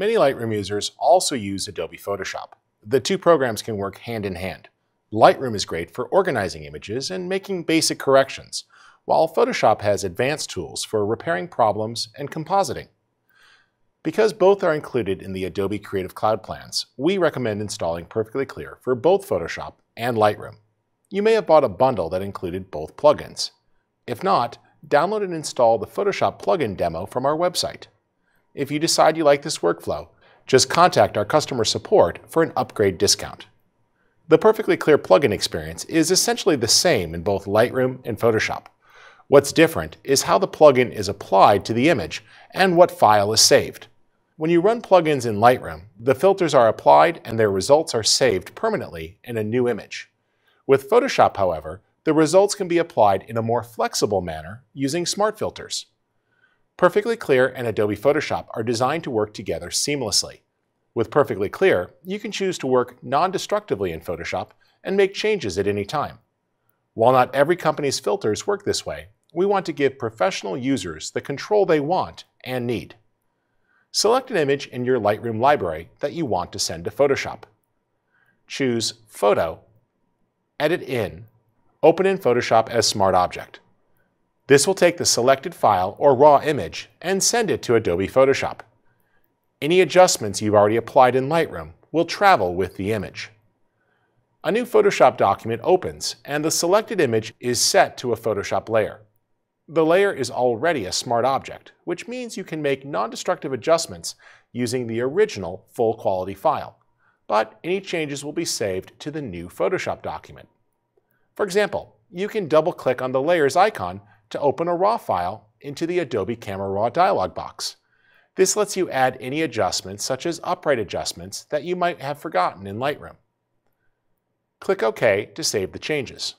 Many Lightroom users also use Adobe Photoshop. The two programs can work hand in hand. Lightroom is great for organizing images and making basic corrections, while Photoshop has advanced tools for repairing problems and compositing. Because both are included in the Adobe Creative Cloud plans, we recommend installing Perfectly Clear for both Photoshop and Lightroom. You may have bought a bundle that included both plugins. If not, download and install the Photoshop plugin demo from our website. If you decide you like this workflow, just contact our customer support for an upgrade discount. The Perfectly Clear plugin experience is essentially the same in both Lightroom and Photoshop. What's different is how the plugin is applied to the image and what file is saved. When you run plugins in Lightroom, the filters are applied and their results are saved permanently in a new image. With Photoshop, however, the results can be applied in a more flexible manner using Smart Filters. Perfectly Clear and Adobe Photoshop are designed to work together seamlessly. With Perfectly Clear, you can choose to work non-destructively in Photoshop and make changes at any time. While not every company's filters work this way, we want to give professional users the control they want and need. Select an image in your Lightroom library that you want to send to Photoshop. Choose Photo, Edit In, Open in Photoshop as Smart Object. This will take the selected file or raw image and send it to Adobe Photoshop. Any adjustments you've already applied in Lightroom will travel with the image. A new Photoshop document opens and the selected image is set to a Photoshop layer. The layer is already a smart object, which means you can make non-destructive adjustments using the original full quality file, but any changes will be saved to the new Photoshop document. For example, you can double-click on the layers icon to open a RAW file into the Adobe Camera Raw dialog box. This lets you add any adjustments, such as upright adjustments, that you might have forgotten in Lightroom. Click OK to save the changes.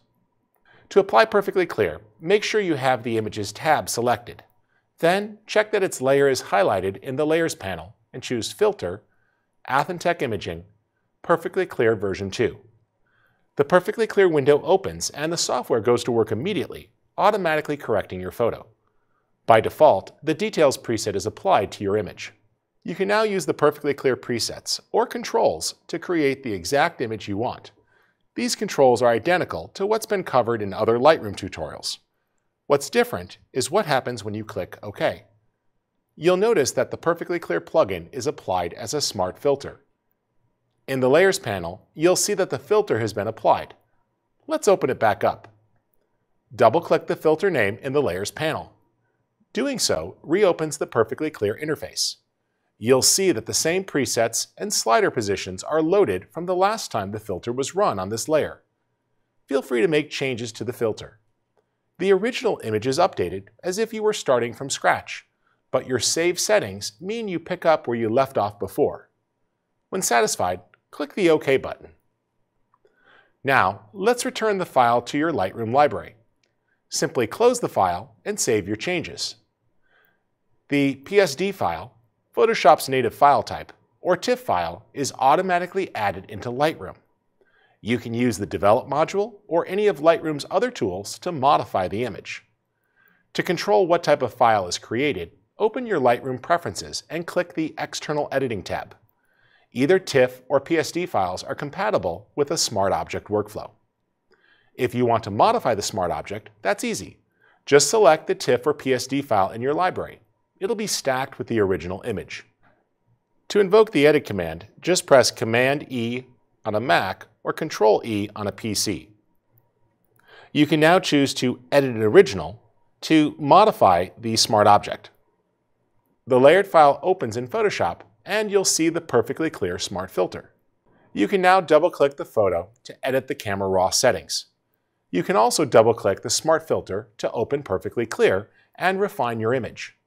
To apply Perfectly Clear, make sure you have the Images tab selected. Then check that its layer is highlighted in the Layers panel and choose Filter, Athentech Imaging, Perfectly Clear version 2. The Perfectly Clear window opens and the software goes to work immediately, automatically correcting your photo. By default, the Details preset is applied to your image. You can now use the Perfectly Clear presets or controls to create the exact image you want. These controls are identical to what's been covered in other Lightroom tutorials. What's different is what happens when you click OK. You'll notice that the Perfectly Clear plugin is applied as a smart filter. In the Layers panel, you'll see that the filter has been applied. Let's open it back up. Double-click the filter name in the Layers panel. Doing so reopens the Perfectly Clear interface. You'll see that the same presets and slider positions are loaded from the last time the filter was run on this layer. Feel free to make changes to the filter. The original image is updated as if you were starting from scratch, but your save settings mean you pick up where you left off before. When satisfied, click the OK button. Now, let's return the file to your Lightroom library. Simply close the file and save your changes. The PSD file, Photoshop's native file type, or TIFF file, is automatically added into Lightroom. You can use the Develop module or any of Lightroom's other tools to modify the image. To control what type of file is created, open your Lightroom preferences and click the External Editing tab. Either TIFF or PSD files are compatible with a Smart Object workflow. If you want to modify the Smart Object, that's easy. Just select the TIFF or PSD file in your library. It'll be stacked with the original image. To invoke the Edit command, just press Command-E on a Mac or Control-E on a PC. You can now choose to edit an original to modify the smart object. The layered file opens in Photoshop and you'll see the Perfectly Clear smart filter. You can now double-click the photo to edit the Camera Raw settings. You can also double-click the smart filter to open Perfectly Clear and refine your image.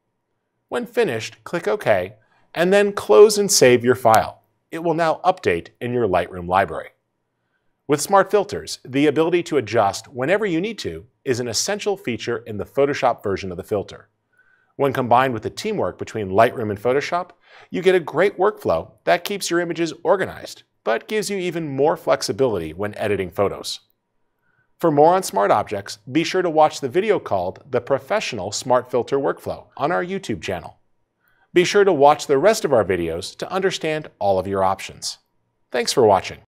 When finished, click OK, and then close and save your file. It will now update in your Lightroom library. With Smart Filters, the ability to adjust whenever you need to is an essential feature in the Photoshop version of the filter. When combined with the teamwork between Lightroom and Photoshop, you get a great workflow that keeps your images organized, but gives you even more flexibility when editing photos. For more on smart objects, be sure to watch the video called The Professional Smart Filter Workflow on our YouTube channel. Be sure to watch the rest of our videos to understand all of your options. Thanks for watching.